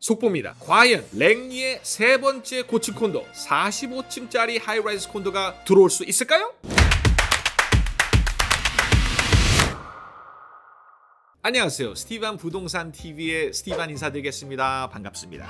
속보입니다. 과연 랭리의 세 번째 고층 콘도 45층짜리 하이라이즈 콘도가 들어올 수 있을까요? 안녕하세요. 스티반 부동산 TV의 스티반 인사드리겠습니다. 반갑습니다.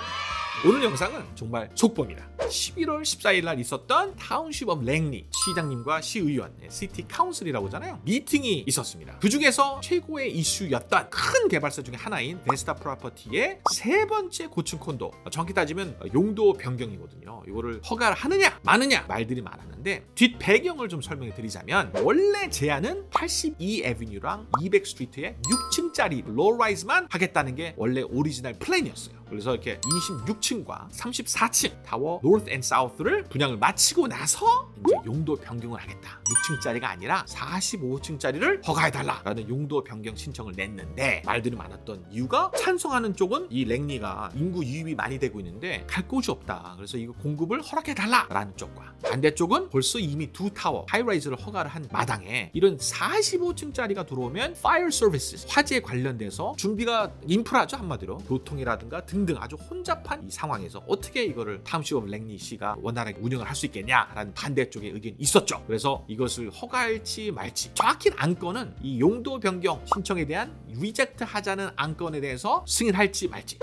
오늘 영상은 정말 속보입니다. 11월 14일 날 있었던 타운십 오브 랭리 시장님과 시의원, 시티 카운슬이라고 하잖아요. 미팅이 있었습니다. 그 중에서 최고의 이슈였던 큰 개발사 중에 하나인 베스타 프로퍼티의 세 번째 고층 콘도, 정확히 따지면 용도 변경이거든요. 이거를 허가를 하느냐 마느냐 말들이 많았는데, 뒷 배경을 좀 설명해 드리자면, 원래 제안은 82 에비뉴랑 200 스트리트의 6층짜리 로라이즈만 하겠다는 게 원래 오리지널 플랜이었어요. 그래서 이렇게 26층과 34층 타워 노스 앤 사우스를 분양을 마치고 나서 이제 용도 변경을 하겠다, 6층짜리가 아니라 45층짜리를 허가해달라라는 용도 변경 신청을 냈는데, 말들이 많았던 이유가 찬성하는 쪽은 이 랭리가 인구 유입이 많이 되고 있는데 갈 곳이 없다, 그래서 이거 공급을 허락해달라라는 쪽과, 반대쪽은 벌써 이미 두 타워 하이라이즈를 허가를 한 마당에 이런 45층짜리가 들어오면 파이어 서비스, 화재 관련돼서 준비가 인프라죠, 한마디로 교통이라든가 등 아주 혼잡한 이 상황에서 어떻게 이거를 타운십 오브 랭리 씨가 원활하게 운영을 할 수 있겠냐라는 반대쪽의 의견이 있었죠. 그래서 이것을 허가할지 말지, 정확히 안건은 이 용도 변경 신청에 대한 리젝트 하자는 안건에 대해서 승인할지 말지.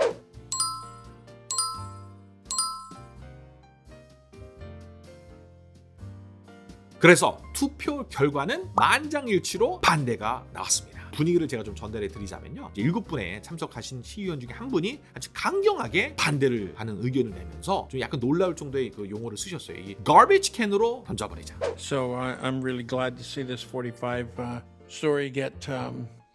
그래서 투표 결과는 만장일치로 반대가 나왔습니다. 분위기를 제가 좀 전달해 드리자면요, 7분에 참석하신 시의원 중에 한 분이 아주 강경하게 반대를 하는 의견을 내면서 좀 약간 놀라울 정도의 그 용어를 쓰셨어요. 이 garbage can으로 던져버리자. So I'm really glad to see this 45 story get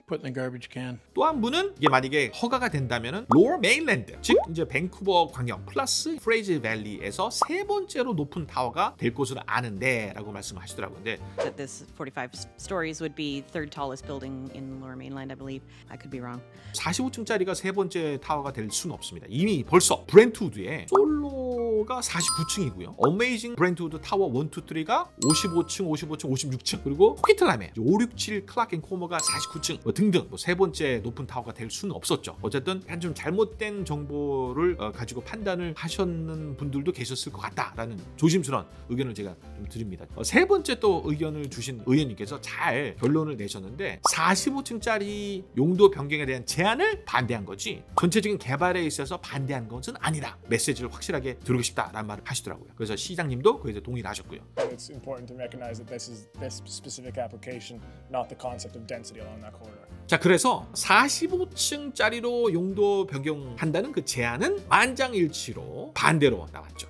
put in the garbage can. 또 한 분은 이게 만약에 허가가 된다면은 로어 메인랜드, 즉 이제 밴쿠버 광역 플러스 프레이즈 밸리에서 세 번째로 높은 타워가 될 것으로 아는데라고 말씀하시더라고요. 근데 that this 45 stories would be third tallest building in lower mainland, I believe. I could be wrong. 45층짜리가 세 번째 타워가 될 수는 없습니다. 이미 벌써 브렌트우드에 솔로가 49층이고요. 어메이징 브렌트우드 타워 1, 2, 3가 55층, 56층, 그리고 코키틀람에 5, 6, 7 클락 앤 코머가 49층. 등등 뭐 세 번째 높은 타워가 될 수는 없었죠. 어쨌든 좀 잘못된 정보를 가지고 판단을 하셨는 분들도 계셨을 것 같다라는 조심스러운 의견을 제가 좀 드립니다. 세 번째 또 의견을 주신 의원님께서 잘 결론을 내셨는데, 45층짜리 용도 변경에 대한 제안을 반대한 거지 전체적인 개발에 있어서 반대한 것은 아니다, 메시지를 확실하게 드리고 싶다라는 말을 하시더라고요. 그래서 시장님도 그에 대해 동의를 하셨고요. It's important to recognize that this is this specific application, not the concept of density along that corridor. 자, 그래서 45층짜리로 용도 변경한다는 그 제안은 만장일치로 반대로 나왔죠.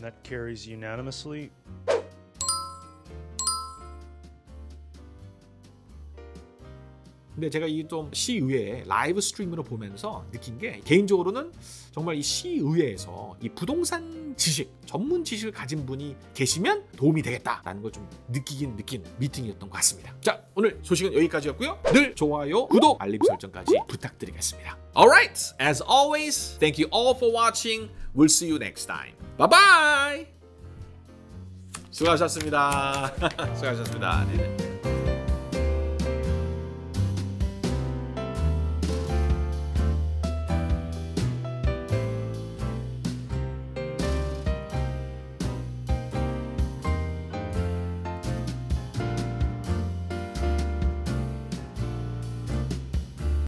That carries unanimously. 근데 제가 이 좀 시의회 라이브 스트림으로 보면서 느낀 게, 개인적으로는 정말 이 시의회에서 이 부동산 지식, 전문 지식을 가진 분이 계시면 도움이 되겠다라는 걸 좀 느낀 미팅이었던 것 같습니다. 자, 오늘 소식은 여기까지였고요. 늘 좋아요, 구독, 알림 설정까지 부탁드리겠습니다. Alright, as always, thank you all for watching. We'll see you next time. Bye bye. 수고하셨습니다. 수고하셨습니다. 네네.